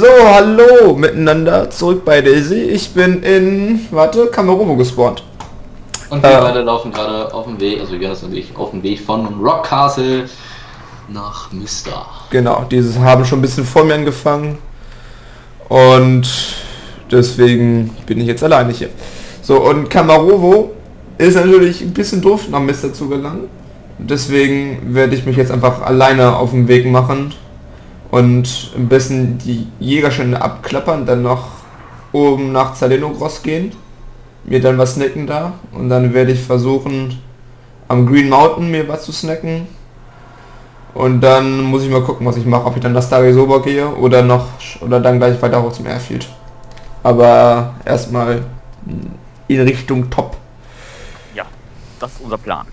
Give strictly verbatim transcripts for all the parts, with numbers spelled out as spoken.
So, hallo miteinander, zurück bei DayZ. Ich bin in, warte, Kemerovo gespawnt. Und wir äh, beide laufen gerade auf dem Weg, also Jonas und ich, auf dem Weg von Rockcastle nach Mister. Genau, dieses haben schon ein bisschen vor mir angefangen. Und deswegen bin ich jetzt alleine hier. So, und Kemerovo ist natürlich ein bisschen doof, nach Mister zu gelangen. Deswegen werde ich mich jetzt einfach alleine auf den Weg machen und ein bisschen die Jägerstände abklappern, dann noch oben nach Zelenogorsk gehen, mir dann was snacken da, und dann werde ich versuchen, am Green Mountain mir was zu snacken, und dann muss ich mal gucken, was ich mache, ob ich dann nach Stary Sobor gehe oder noch oder dann gleich weiter hoch zum Airfield. Aber erstmal in Richtung Top. Ja, das ist unser Plan.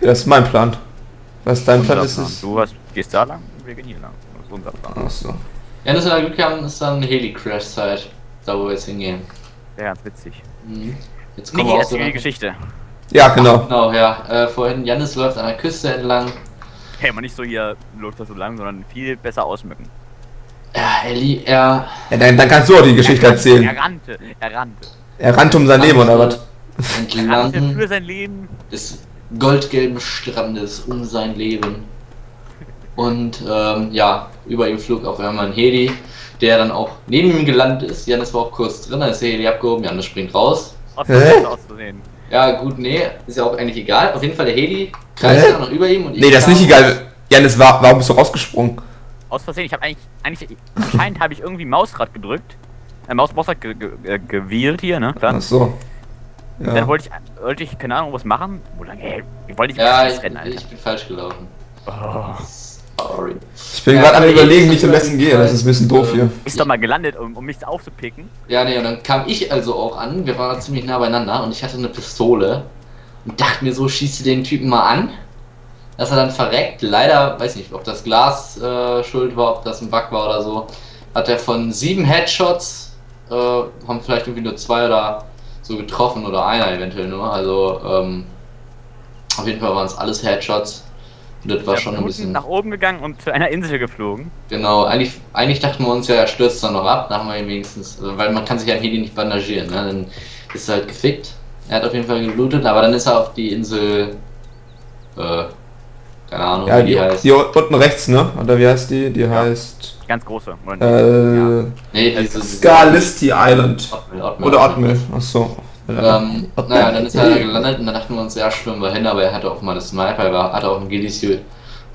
Das ist mein Plan. Was dein Plan ist, ist... Du hast, gehst da lang, wir gehen hier lang. Das ist unser Plan. Achso. Ja, das wir Glück haben, ist dann Heli-Crash-Zeit. Da, wo wir jetzt hingehen. Ja, ganz witzig. Mhm. Jetzt kommen nee, wir auch so die Geschichte. Ja, genau. Ach, genau, ja. Äh, vorhin, Janis läuft an der Küste entlang. Hey, man nicht so hier läuft das so lang, sondern viel besser ausmücken. Ja, Ellie, er... Ja, dann, dann kannst du auch die Geschichte er erzählen. Er rannte, er rannte. Er rannte um sein Leben, oder was? Er rannte für sein Leben. Ist goldgelben Strandes um sein Leben. Und ähm, ja, über ihm flog auch einmal ein Heli, der dann auch neben ihm gelandet ist. Janis war auch kurz drin, dann ist der Heli abgehoben, Janis springt raus. Hä? Ja gut, nee, ist ja auch eigentlich egal. Auf jeden Fall der Heli kreist dann noch über ihm. Und nee, das ist nicht egal. Janis, war, warum bist du rausgesprungen? Aus Versehen, ich habe eigentlich, eigentlich, anscheinend habe ich irgendwie Mausrad gedrückt. Äh, Mausrad ge ge ge gewählt hier, ne? Klar. Ach so. Ja. Dann wollte ich, wollte ich, keine Ahnung, was machen. Oder, ey, ich wollte nicht ja, ich, rennen, Alter. Ich bin falsch gelaufen. Oh. Sorry. Ich bin ja, gerade am überlegen, wie ich am besten gehe. Das ist ein bisschen doof hier. Ich bin doch mal gelandet, um, um mich aufzupicken. Ja, ne, und dann kam ich also auch an. Wir waren ziemlich nah beieinander und ich hatte eine Pistole. Und dachte mir so, schießt du den Typen mal an, dass er dann verreckt. Leider, weiß nicht, ob das Glas äh, schuld war, ob das ein Bug war oder so. Hat er von sieben Headshots, äh, haben vielleicht irgendwie nur zwei oder... so getroffen oder einer eventuell nur, also ähm, auf jeden Fall waren es alles Headshots und das war ja schon ein bisschen... nach oben gegangen und zu einer Insel geflogen. Genau, eigentlich, eigentlich dachten wir uns ja, er stürzt dann noch ab, da haben wir ihn wenigstens, weil man kann sich ja im Heli nicht bandagieren, ne? Dann ist er halt gefickt, er hat auf jeden Fall geblutet, aber dann ist er auf die Insel, äh, keine Ahnung, ja, wie die, die heißt. Die unten rechts, ne? Oder wie heißt die? Die ja. heißt... Die ganz große. Äh, ja. Nee, diese... Skalisty Island. Otmel, Otmel, oder Otmel, achso. Ähm, naja, dann ist er gelandet und dann dachten wir uns, ja, schwimmen wir hin, aber er hatte auch mal eine Sniper, er hatte auch einen Gilly-Suit.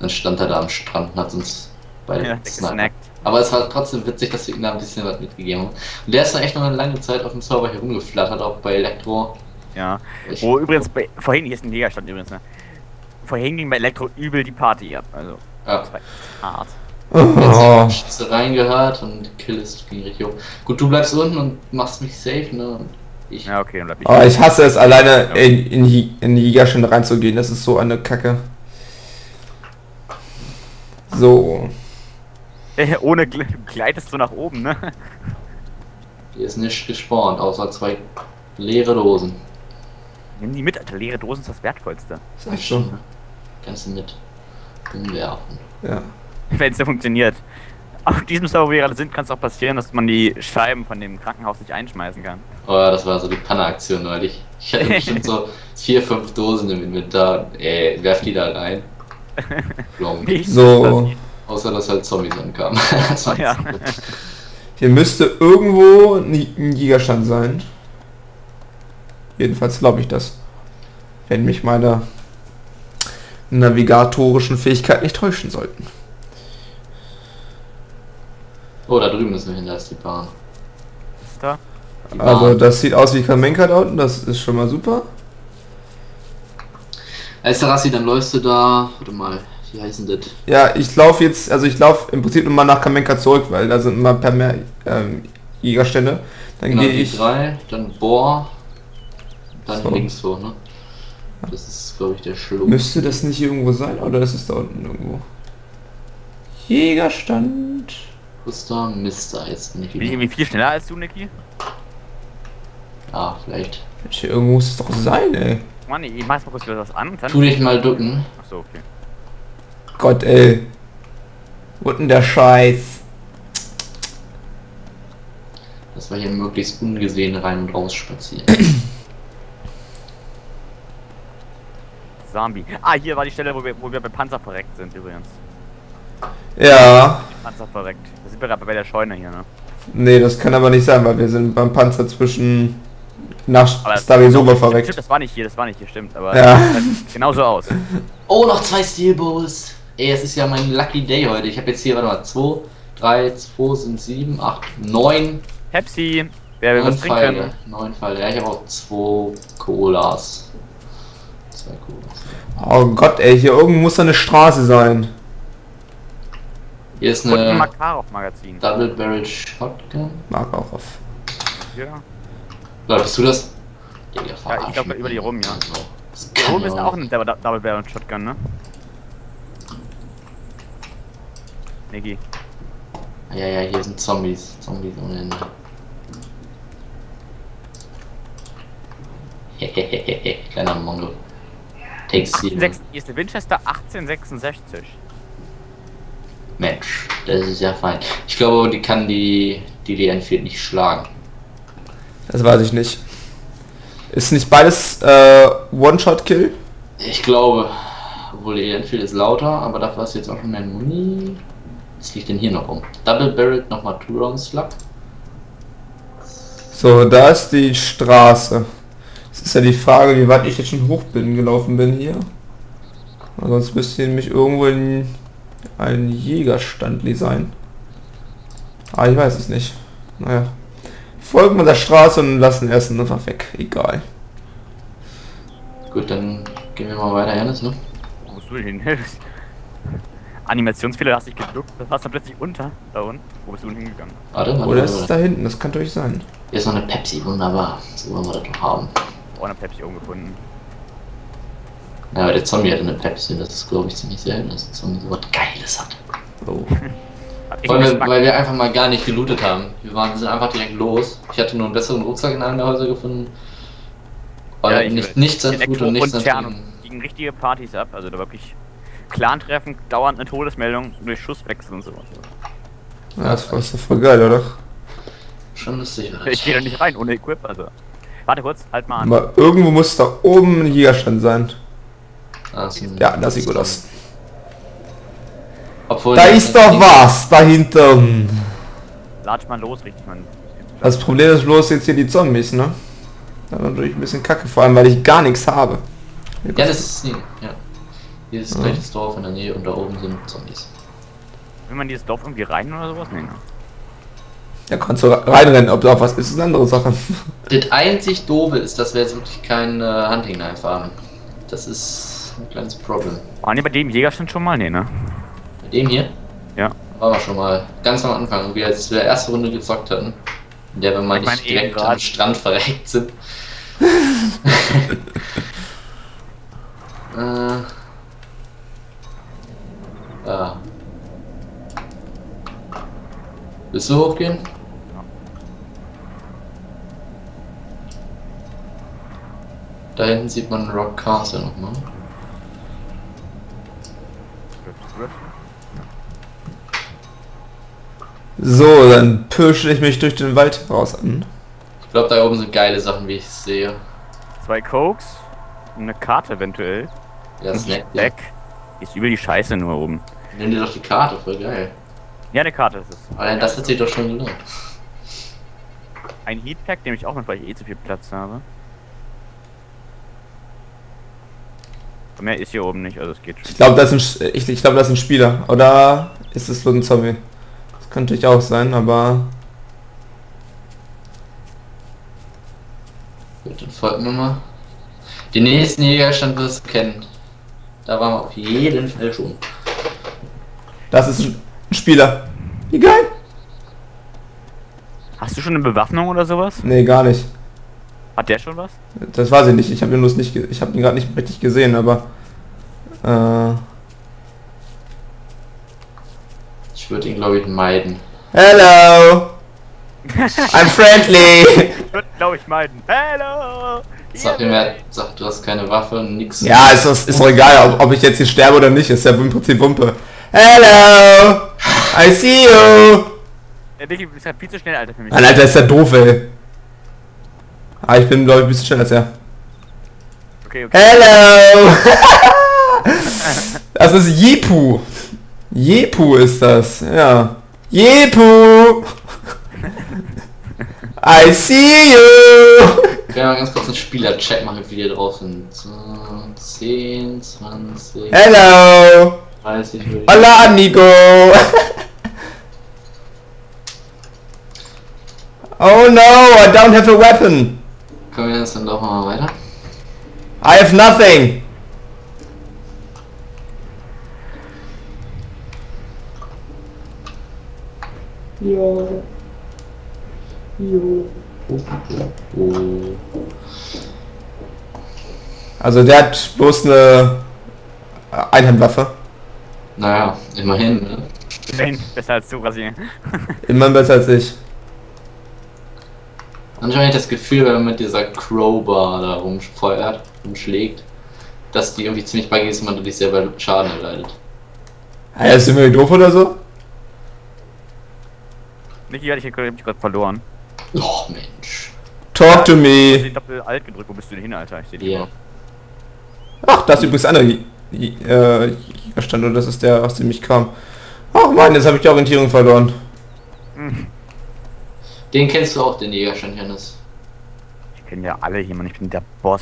Dann stand er da am Strand und hat uns beide ja, gesnackt. Aber es war trotzdem witzig, dass wir ihm da ein bisschen was mitgegeben haben. Und der ist dann echt noch eine lange Zeit auf dem Server hier rumgeflattert, auch bei Elektro. Ja, wo oh, übrigens, bei, vorhin, hier ist ein Jägerstand übrigens, ne? Vorhin ging bei Elektro übel die Party ab, also ja. Das war hart. Oh. Jetzt hast du reingehört und killst ging richtig hoch. Gut, du bleibst unten und machst mich safe, ne? Und ich. Ja, okay, dann bleib ich. Oh, ich hasse es, alleine ja. in, in, in die Jägerstände reinzugehen, das ist so eine Kacke. So. Äh, ohne Gle gleitest du nach oben, ne? Hier ist nichts gespawnt, außer zwei leere Dosen. Nimm die mit, Alter, leere Dosen ist das Wertvollste. Sag ich schon. Kannst du mit umwerfen. Ja. Wenn es ja funktioniert. Auf diesem Server, wo wir gerade sind, kann es auch passieren, dass man die Scheiben von dem Krankenhaus nicht einschmeißen kann. Oh ja, das war so die Panne-Aktion neulich. Ich hatte bestimmt so vier, fünf Dosen im Inventar. Ey, werf die da rein. Nicht so. Außer, dass halt Zombies ankamen. Das war ja. Hier müsste irgendwo ein Jägerstand sein. Jedenfalls glaube ich das. Wenn mich meine navigatorischen Fähigkeiten nicht täuschen sollten. Oh, da drüben ist eine hinterste Bahn. Ist da? Die Bahn. Also das sieht aus wie Kamenka da unten, das ist schon mal super. Elsterassi, dann läufst du da... Warte mal, wie heißt denn das? Ja, ich laufe jetzt, also ich laufe im Prinzip nochmal nach Kamenka zurück, weil da sind immer per mehr ähm, Jägerstände. Dann genau, gehe ich... drei, dann Bohr, dann so. Links so, ne? Das ist, glaube ich, der Schlumpf. Müsste das nicht irgendwo sein, oder ist es da unten irgendwo? Jägerstand... Mister, Mister jetzt nicht. Bin ich irgendwie viel schneller als du, Niki? Ja, vielleicht. Mensch, irgendwo muss es doch sein, ey. Mann, ich mach's mal kurz wieder was an. Dann tu dich mal ducken. Achso, okay. Gott, ey. Wo denn der Scheiß? dass wir hier möglichst ungesehen rein und raus spazieren. Zombie. Ah, hier war die Stelle, wo wir, wo wir bei Panzer verreckt sind übrigens. Ja. Panzer verreckt. Das sind wir gerade bei der Scheune hier, ne? Nee, das kann aber nicht sein, weil wir sind beim Panzer zwischen... nach Stary Sobor verreckt. Stimmt, das war nicht hier, das war nicht hier, stimmt. Aber ja. Das sieht genauso aus. Oh, noch zwei Steelbows. Ey, es ist ja mein Lucky Day heute. Ich habe jetzt hier, warte mal, zwei, drei, zwei sind sieben, acht, neun. Pepsi, wer will was trinken können? neun Fall, ja, ich habe auch zwei Colas. zwei Colas. Oh Gott, ey, hier irgendwo muss da eine Straße sein. Hier ist eine... ein Makarov-Magazin. Double Barrel Shotgun. Makarov. Ja. Läufst du das? Ja, ja, ich glaube über die rum, ja. Die rum ist auch ein Double Barrel Shotgun, ne? Niki. Ja, ja, hier sind Zombies. Zombies ohne Ende. Hehehehe, kleiner Mongol. Hier ist der Winchester achtzehnhundertsechsundsechzig. Mensch, das ist ja fein. Ich glaube, die kann die, die, die Enfield nicht schlagen. Das weiß ich nicht. Ist nicht beides äh, One-Shot-Kill? Ich glaube, obwohl die Enfield ist lauter, aber dafür hast du jetzt auch schon mehr Muni. Was liegt denn hier noch um? Double Barreled nochmal Two-Round-Slug. So, da ist die Straße. Es ist ja die Frage, wie weit ich jetzt schon hoch bin, gelaufen bin hier. Sonst müsste ich nämlich irgendwo in ein Jägerstandli sein. Ah, ich weiß es nicht. Naja. Folgen wir der Straße und lassen ersten einfach weg. Egal. Gut, dann gehen wir mal weiter, Ernest, ne? Wo bist du hin? Animationsfehler, hast dich geduckt, das warst dann plötzlich unter, da unten. Wo bist du denn hingegangen? Warte, warte, oder ist es da hinten, das kann durch sein. Hier ist noch eine Pepsi, wunderbar. So wollen wir das noch haben. Oh, eine Pepsi umgefunden. Ja, aber der Zombie hat eine Pepsi, das ist glaube ich ziemlich selten, dass ein Zombie so was Geiles hat. Oh. Weil wir, weil wir einfach mal gar nicht gelootet haben. Wir waren, sind einfach direkt los. Ich hatte nur einen besseren Rucksack in einem der Häuser gefunden. Weil ja, nicht, nichts an Food und nichts an Cherno. Gegen richtige Partys ab, also da wirklich Clan-Treffen, dauernd eine Todesmeldung durch Schusswechsel und sowas. Ja, das war so voll geil, oder? Schon lustig, oder? Ich gehe da nicht rein ohne Equip, also. Warte kurz, halt mal an. Aber irgendwo muss da oben ein Jägerstand sein. Ah, ja, das sieht gut aus. Obwohl da ist doch was dahinter. Latsch mal los, richtig man. Das Problem ist bloß jetzt hier die Zombies, ne? Da war natürlich ein bisschen kacke, vor allem weil ich gar nichts habe. Hier ja, das ist nie. Ja. Hier ist gleich das Dorf in der Nähe und da oben sind Zombies. Will man dieses Dorf irgendwie rein oder sowas? Nee, ne? Ja, kannst du reinrennen, ob da auch was ist, ist eine andere Sache. Das einzig Doofe ist, dass wir jetzt wirklich kein äh, Hunting Knife haben. Das ist ein kleines Problem. Waren wir bei dem Jägerstand schon mal? Nee, ne? Mit dem hier? Ja. War wir schon mal. Ganz am Anfang, wie wir jetzt die erste Runde gezockt hatten. In der wir mal ich nicht mein, direkt am Strand verreckt sind. äh. Da. Willst du hochgehen? Ja. Da hinten sieht man Rockcastle nochmal. So, dann pirsche ich mich durch den Wald raus an. Ich glaube, da oben sind geile Sachen, wie ich es sehe. Zwei Cokes, eine Karte eventuell. Ja, das Snack. Snack. Ist über die Scheiße nur oben. Nimm dir doch die Karte, voll geil. Ja, eine Karte ist es. Aber das hat sich doch schon gelohnt. Ein Heatpack nehme ich auch mit, weil ich eh zu viel Platz habe. Mehr ist hier oben nicht, also es geht schon. Ich glaube, das ist ein, ich, ich glaub, das ist ein Spieler. Oder ist es nur ein Zombie? Könnte ich auch sein, aber... Gut, dann folgen wir mal. Den nächsten Jägerstand wirst du kennen. Da waren wir auf jeden Fall schon. Das ist ein Spieler. Egal. Hast du schon eine Bewaffnung oder sowas? Nee, gar nicht. Hat der schon was? Das weiß ich nicht. Ich habe ihn bloß nicht... Ich habe ihn gerade nicht richtig gesehen, aber... Äh... Ich würde ihn, glaube ich, meiden. Hello! I'm friendly! Ich würde, glaube ich, meiden. Hello! Sag mir mehr, sag, du hast keine Waffe und nix. Ja, ist doch ist egal, ob, ob ich jetzt hier sterbe oder nicht. Ist ja im Prinzip Wumpe. Hello! I see you! Der Dicky ist halt viel zu schnell, Alter, für mich. Nein, Alter, ist der doof, ey. Ah, ich bin, glaube ich, ein bisschen schneller als er. Okay, okay. Hello! Das ist Jepu. Jepu ist das, ja. Jepu! I see you! Ich kann mal ganz kurz einen Spieler-Check machen, wie wir hier drauf sind. So, zehn, zwanzig... Hello! dreißig... Hola, amigo! Oh no, I don't have a weapon! Können wir jetzt dann doch mal weiter? I have nothing! Jo... Jo... Also der hat bloß eine Einhandwaffe. Naja, immerhin, ne? Immerhin, besser als du, Brasilien. Immerhin besser als ich. Manchmal habe ich das Gefühl, wenn man mit dieser Crowbar da rumfeuert, rumschlägt, dass die irgendwie ziemlich bei ist und man sich selber Schaden erleidet. Hä, ist irgendwie doof oder so? Niki hat ich gerade verloren. Oh Mensch. Talk to me. Ich hab doppel alt gedrückt, wo bist du denn hin, Alter? Ich seh dich yeah. Ach, das ist übrigens einer äh, stand oder das ist der, aus dem ich kam. Ach Mann, jetzt habe ich die Orientierung verloren. Den kennst du auch, den Jägerstand, Hannes. Ich kenne ja alle jemanden, ich bin der Boss.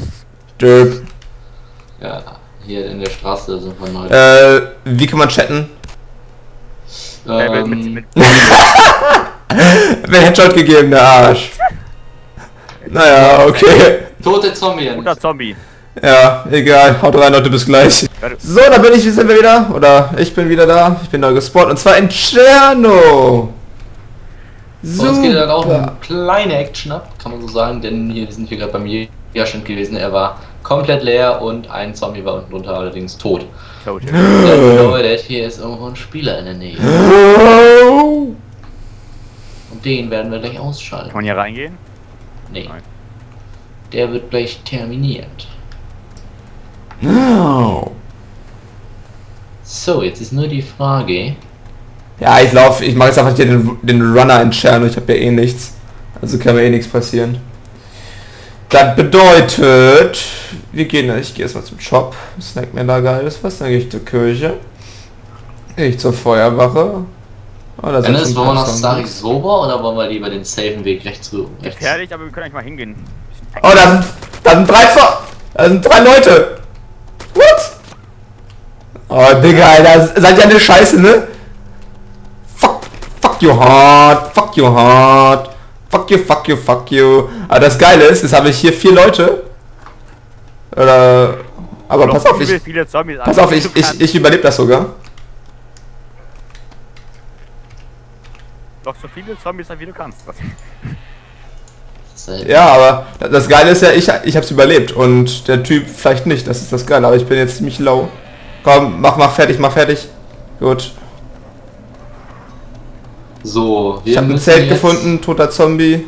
Derp. Ja, hier in der Straße sind wir neu. Äh, wie kann man chatten? Ähm. Mit, mit, mit. Wer Headshot gegeben, der Arsch. Naja, okay. Tote Zombie. Oder Zombie. Ja, egal. Haut rein, Leute, bis gleich. So, da bin ich, wie sind wir wieder? Oder ich bin wieder da. Ich bin neu gespawnt. Und zwar in Cherno. So, es geht dann auch eine kleine Action ab, kann man so sagen. Denn hier, wir sind hier gerade bei mir ja schon gewesen. Er war komplett leer und ein Zombie war unten drunter allerdings tot. Tot. Leute, hier ist irgendwo ein Spieler in der Nähe. Den werden wir gleich ausschalten. Kann man hier reingehen? Nee. Nein. Der wird gleich terminiert. No. So, jetzt ist nur die Frage. Ja, ich laufe, ich mache jetzt einfach hier den, den Runner entscheiden. Ich habe ja eh nichts. Also kann mir eh nichts passieren. Das bedeutet, wir gehen, ich gehe erstmal zum Shop. Snack mir da geiles was. Dann gehe ich zur Kirche. Gehe ich zur Feuerwache. Oh, Dennis, wollen wir noch Stary Sobor oder wollen wir lieber den safen Weg rechts rüber? Gefährlich, aber wir können eigentlich mal hingehen. Oh, da sind, da sind drei Ver... Da sind drei Leute! What? Oh, Digga, Alter, seid ihr eine Scheiße, ne? Fuck, fuck your heart, fuck your heart, fuck you, fuck you, fuck you. Aber das Geile ist, jetzt habe ich hier vier Leute. Oder... Aber pass auf, ich... Pass auf, ich, ich, ich überlebe das sogar. Doch so viele Zombies wie du kannst. Ja, aber das Geile ist ja, ich, ich hab's überlebt und der Typ vielleicht nicht, das ist das Geile, aber ich bin jetzt ziemlich low. Komm, mach, mach fertig, mach fertig. Gut. So, wir ich hab ein Zelt gefunden, toter Zombie.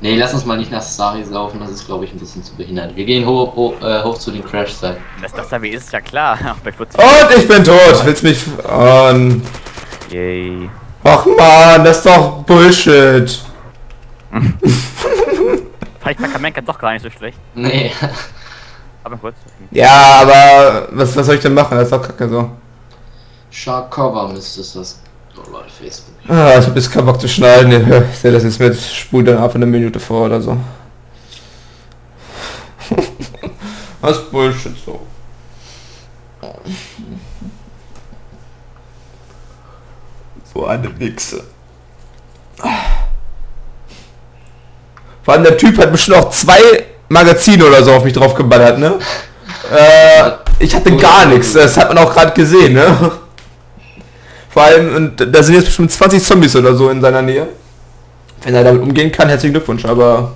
Nee, lass uns mal nicht nach Saris laufen, das ist glaube ich ein bisschen zu behindert. Wir gehen hoch, hoch, äh, hoch zu den Crash-Seiten. Dass das da wie ist, ja klar. Und ich bin tot, willst mich... Ähm, Yay. Ach man, das ist doch Bullshit. Vielleicht war Kamenka doch gar nicht so schlecht. Nee. Aber kurz. Ja, aber was, was soll ich denn machen? Das ist doch kacke so. Shark Cover müsste es das. Oh Leute, Facebook. Ah, ich hab jetzt keinen Bock zu schneiden. Ich sehe das jetzt mit, spul dann ab in einer Minute vor oder so. Das ist Bullshit so. So eine Wichse. Vor allem der Typ hat bestimmt auch zwei Magazine oder so auf mich drauf geballert, ne? äh, ich hatte gar nichts, das hat man auch gerade gesehen, ne? Vor allem, und da sind jetzt bestimmt zwanzig Zombies oder so in seiner Nähe. Wenn er damit umgehen kann, herzlichen Glückwunsch, aber...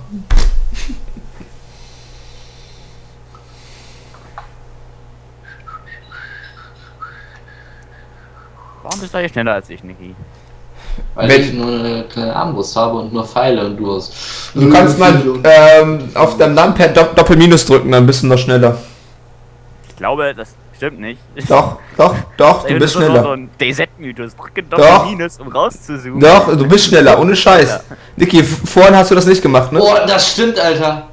Warum bist du hier schneller als ich, Niki? Weil Wenn ich nur eine kleine Armbrust habe und nur Pfeile und du hast... Du kannst mal ähm, auf deinem Lampad Doppel-Minus drücken, dann bist du noch schneller. Ich glaube, das Stimmt nicht. Doch, doch, doch, du bist so schneller. So ein DayZ-Mythos. Drücke doch Minus, um rauszuzoomen. Doch, du bist schneller, ohne Scheiß. Ja. Niki, vorhin hast du das nicht gemacht, ne? Oh, das stimmt, Alter.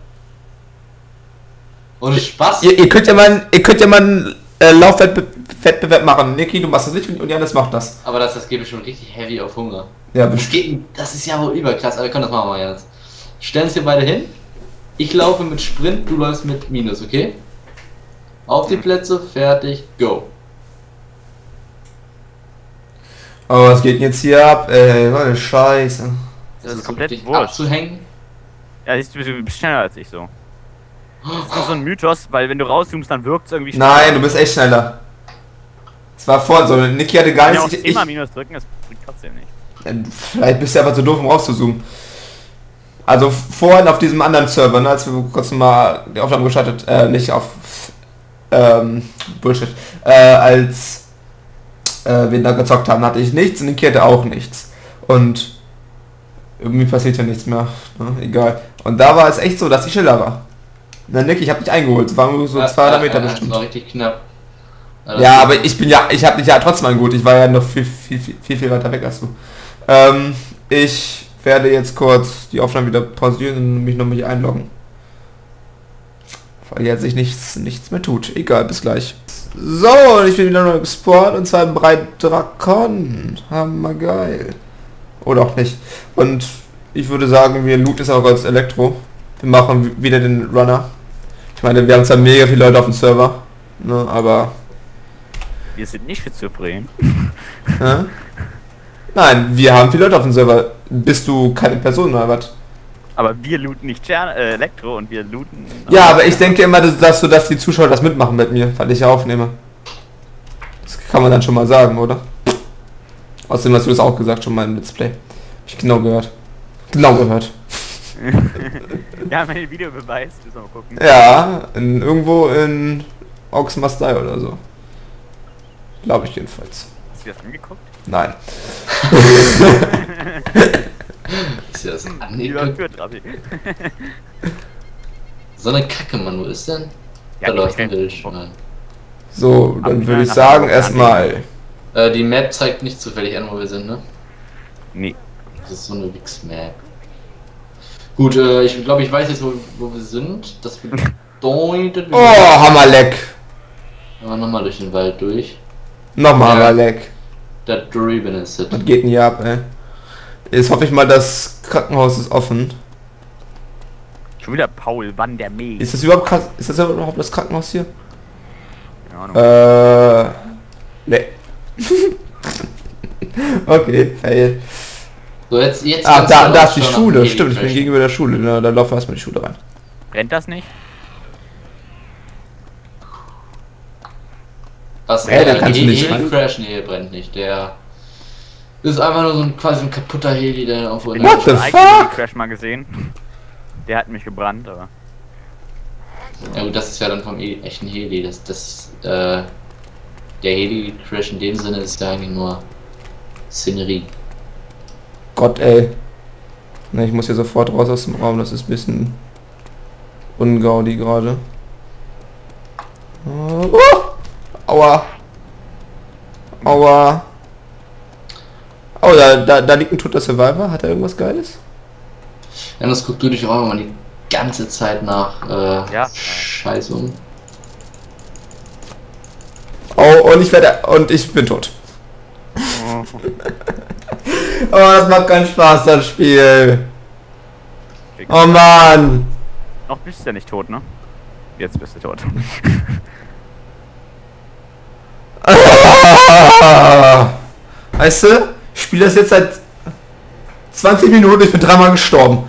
Ohne Spaß. Ihr, ihr könnt ja mal, ihr könnt ja mal einen äh, Laufwettbewerb machen. Niki, du machst das nicht und Janis macht das. Aber das, das geht mir schon richtig heavy auf Hunger. Ja, bestimmt. Das, das ist ja wohl überklasse, aber wir können das machen, Janis. Stellen uns hier beide hin. Ich laufe mit Sprint, du läufst mit Minus, okay? Auf die Plätze, fertig, go. Oh, was geht denn jetzt hier ab? Ey, was eine Scheiße. Das, das ist komplett wurscht. Abzuhängen? Ja, siehst du, du bist schneller als ich so. Das ist doch so ein Mythos, weil wenn du rauszoomst, dann wirkt es irgendwie schneller. Nein, du bist echt schneller. Das war vorhin so, Niki hatte gar nichts. Ich kann immer Minus drücken, das bringt trotzdem nichts. Vielleicht bist du einfach zu doof, um rauszuzoomen. Also vorhin auf diesem anderen Server, ne, als wir kurz mal die Aufnahme gestartet, äh, nicht auf ähm, Bullshit, äh, als äh, wir da gezockt haben, hatte ich nichts und Niki hatte auch nichts. Und irgendwie passiert ja nichts mehr, ne? Egal. Und da war es echt so, dass ich schneller war. Na Niki, ich hab dich eingeholt, es waren so zweihundert Meter ja, bestimmt. Das war richtig knapp. Also ja, aber ich bin ja, ich hab dich ja trotzdem eingeholt, ich war ja noch viel, viel, viel, viel, viel weiter weg als du. Ähm, ich... Ich werde jetzt kurz die Aufnahme wieder pausieren und mich noch nicht einloggen. Weil jetzt sich nichts, nichts mehr tut. Egal, bis gleich. So, ich bin wieder neu gespawnt und zwar im Breit Drakon. Hammer geil. Oder auch nicht. Und ich würde sagen, wir looten es auch als Elektro. Wir machen wieder den Runner. Ich meine, wir haben zwar mega viele Leute auf dem Server, ne, aber... Wir sind nicht schizophren. Ja? Nein, wir haben viele Leute auf dem Server. Bist du keine Person oder was? Aber wir looten nicht Cherno, äh, Elektro und wir looten... Ja, aber ich denke immer, dass, dass, dass die Zuschauer das mitmachen mit mir, weil ich ja aufnehme. Das kann man dann schon mal sagen, oder? Außerdem hast du das auch gesagt schon mal im Let's Play. Hab ich genau gehört. Genau gehört. Ja, mein Video beweist, müssen wir mal gucken. Ja, in, irgendwo in Oxmastei oder so. Glaube ich jedenfalls. Hast du das angeguckt? Nein. Ist ja das so eine Kacke, Mann, wo ist denn? Ja, da läuft ein Bild. So, dann würde ich sagen, erstmal. Äh, die Map zeigt nicht zufällig an, wo wir sind, ne? Nee. Das ist so eine Wix-Map. Gut, äh, ich glaube, ich weiß jetzt, wo, wo wir sind. Das bedeutet. Oh, Hammerleck! Aber nochmal durch den Wald durch. Nochmal ja. Hammerleck. Da drüben ist es. Was geht denn hier ab, ey? Jetzt hoffe ich mal, das Krankenhaus ist offen. Schon wieder Paul Van der Mee. Ist das überhaupt, ist das überhaupt das Krankenhaus hier? Äh, nee. Okay, fail. So, jetzt, jetzt ah, da, da ist die Schule, stimmt, ich bin gegenüber der Schule, da, da laufen wir erstmal die Schule rein. Brennt das nicht? Was, hey, der kannst du nicht crashen, nee, brennt nicht, der ist einfach nur so ein quasi ein kaputter Heli, der auf What the fuck? Ich hab den Crash mal gesehen, der hat mich gebrannt, aber... Ja gut, das ist ja dann vom echten Heli, das, das, äh, der Heli-Crash in dem Sinne ist ja eigentlich nur Szenerie. Gott ey, ne, ich muss hier sofort raus aus dem Raum, das ist ein bisschen ungaudi gerade. Oh. Aua. Aua. Oh, da, da, da liegt ein toter Survivor. Hat er irgendwas Geiles? Ja, das guckt du dich auch immer die ganze Zeit nach äh, ja. Scheiße um. Oh, und ich werde... Und ich bin tot. Oh, oh das macht keinen Spaß, das Spiel. Oh Mann. Noch bist du ja nicht tot, ne? Jetzt bist du tot. Weißt du, ich spiele das jetzt seit zwanzig Minuten, ich bin dreimal gestorben.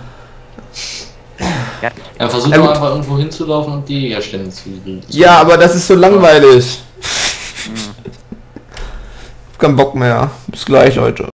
Ja, ja versuch ähm, doch einfach irgendwo hinzulaufen und die Jägerstände zu üben. Ja, aber das ist so langweilig. Mhm. Ich hab keinen Bock mehr. Bis gleich, Leute.